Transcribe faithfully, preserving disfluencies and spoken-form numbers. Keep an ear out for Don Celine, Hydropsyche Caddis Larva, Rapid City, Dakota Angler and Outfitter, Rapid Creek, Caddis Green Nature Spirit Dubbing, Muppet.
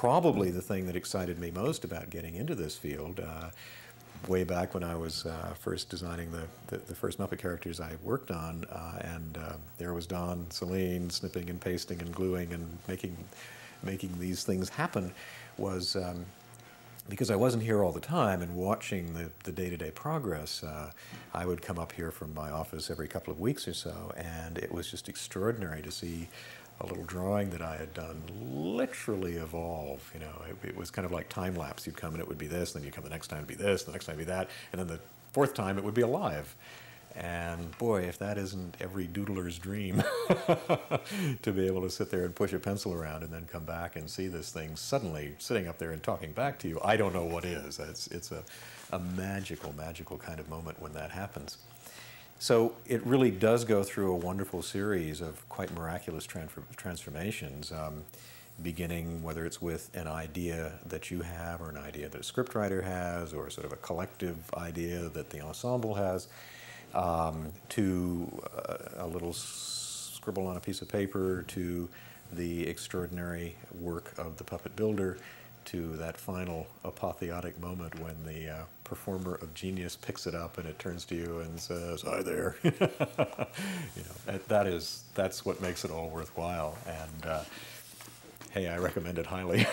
probably the thing that excited me most about getting into this field. Uh, way back when I was uh, first designing the, the, the first Muppet characters I worked on, uh, and uh, there was Don Celine snipping and pasting and gluing and making, making these things happen, was um, because I wasn't here all the time and watching the, the day-to-day progress, uh, I would come up here from my office every couple of weeks or so, and it was just extraordinary to see a little drawing that I had done literally evolve. You know, it, it was kind of like time-lapse. You'd come and it would be this, then you'd come the next time it would be this, the next time it would be that, and then the fourth time it would be alive. And boy, if that isn't every doodler's dream, to be able to sit there and push a pencil around and then come back and see this thing suddenly sitting up there and talking back to you, I don't know what is. It's, it's a, a magical, magical kind of moment when that happens. So it really does go through a wonderful series of quite miraculous transfer transformations, um, beginning whether it's with an idea that you have or an idea that a scriptwriter has or sort of a collective idea that the ensemble has, um, to uh, a little scribble on a piece of paper, to the extraordinary work of the puppet builder, to that final apotheotic moment when the uh, performer of genius picks it up and it turns to you and says, "Hi there." You know, that is, that's what makes it all worthwhile. And uh, hey, I recommend it highly.